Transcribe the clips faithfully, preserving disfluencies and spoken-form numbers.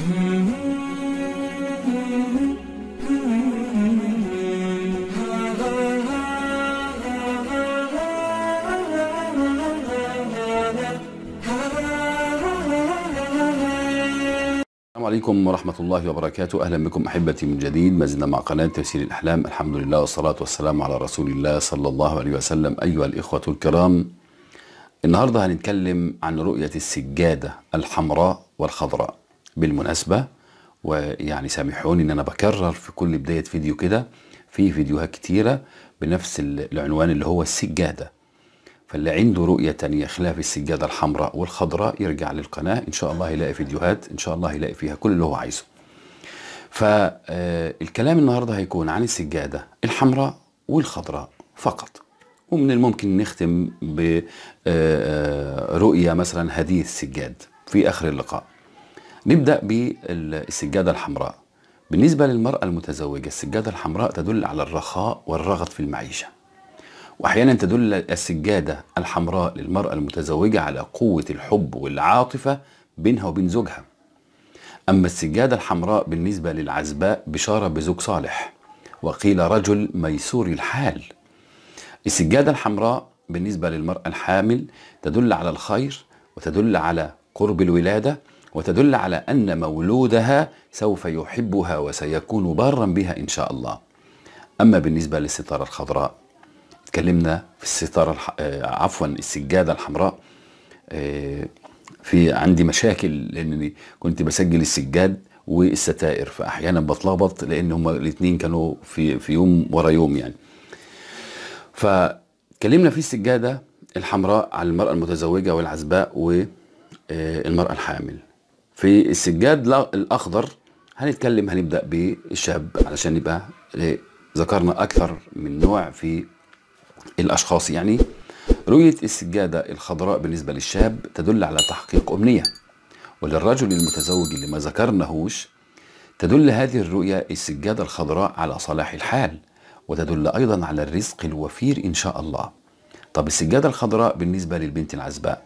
السلام عليكم ورحمة الله وبركاته. أهلا بكم أحبتي من جديد، ما زلنا مع قناة تفسير الأحلام. الحمد لله والصلاة والسلام على رسول الله صلى الله عليه وسلم. أيها الإخوة الكرام، النهاردة هنتكلم عن رؤية السجادة الحمراء والخضراء. بالمناسبة ويعني سامحوني إن أنا بكرر في كل بداية فيديو كده في فيديوهات كتيرة بنفس العنوان اللي هو السجادة، فاللي عنده رؤية تانية خلاف السجادة الحمراء والخضراء يرجع للقناة، إن شاء الله هيلاقي فيديوهات، إن شاء الله هيلاقي فيها كل اللي هو عايزه. فالكلام النهاردة هيكون عن السجادة الحمراء والخضراء فقط، ومن الممكن نختم برؤية مثلا هديه السجاد في آخر اللقاء. نبدأ بالسجادة الحمراء. بالنسبة للمرأة المتزوجة، السجادة الحمراء تدل على الرخاء والرغد في المعيشة، واحيانا تدل السجاده الحمراء للمراه المتزوجه على قوه الحب والعاطفه بينها وبين زوجها. اما السجاده الحمراء بالنسبه للعزباء، بشاره بزوج صالح، وقيل رجل ميسور الحال. السجاده الحمراء بالنسبه للمراه الحامل تدل على الخير، وتدل على قرب الولاده، وتدل على ان مولودها سوف يحبها وسيكون بارا بها ان شاء الله. اما بالنسبه للستاره الخضراء، اتكلمنا في الستارة الح... عفوا السجادة الحمراء. في عندي مشاكل لأنني كنت بسجل السجاد والستائر، فأحيانا بتلخبط لأن هما الاثنين كانوا في في يوم ورا يوم يعني. فاتكلمنا في السجادة الحمراء على المرأة المتزوجة والعزباء والمرأة الحامل. في السجاد الأخضر هنتكلم، هنبدأ بالشاب علشان يبقى ذكرنا أكثر من نوع في الأشخاص. يعني رؤية السجادة الخضراء بالنسبة للشاب تدل على تحقيق أمنية، وللرجل المتزوج اللي ما ذكرناهوش تدل هذه الرؤية السجادة الخضراء على صلاح الحال، وتدل أيضا على الرزق الوفير إن شاء الله. طب السجادة الخضراء بالنسبة للبنت العزباء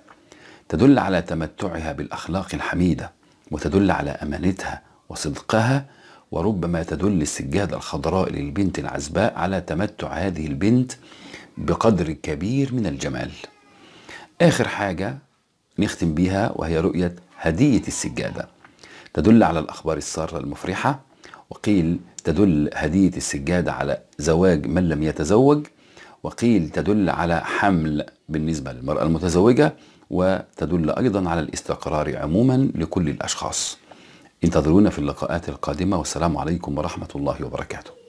تدل على تمتعها بالأخلاق الحميدة، وتدل على أمانتها وصدقها، وربما تدل السجادة الخضراء للبنت العزباء على تمتع هذه البنت بقدر كبير من الجمال. آخر حاجة نختم بيها وهي رؤية هدية السجادة، تدل على الأخبار السارة المفرحة، وقيل تدل هدية السجادة على زواج من لم يتزوج، وقيل تدل على حمل بالنسبة للمرأة المتزوجة، وتدل أيضا على الاستقرار عموما لكل الأشخاص. انتظرونا في اللقاءات القادمة، والسلام عليكم ورحمة الله وبركاته.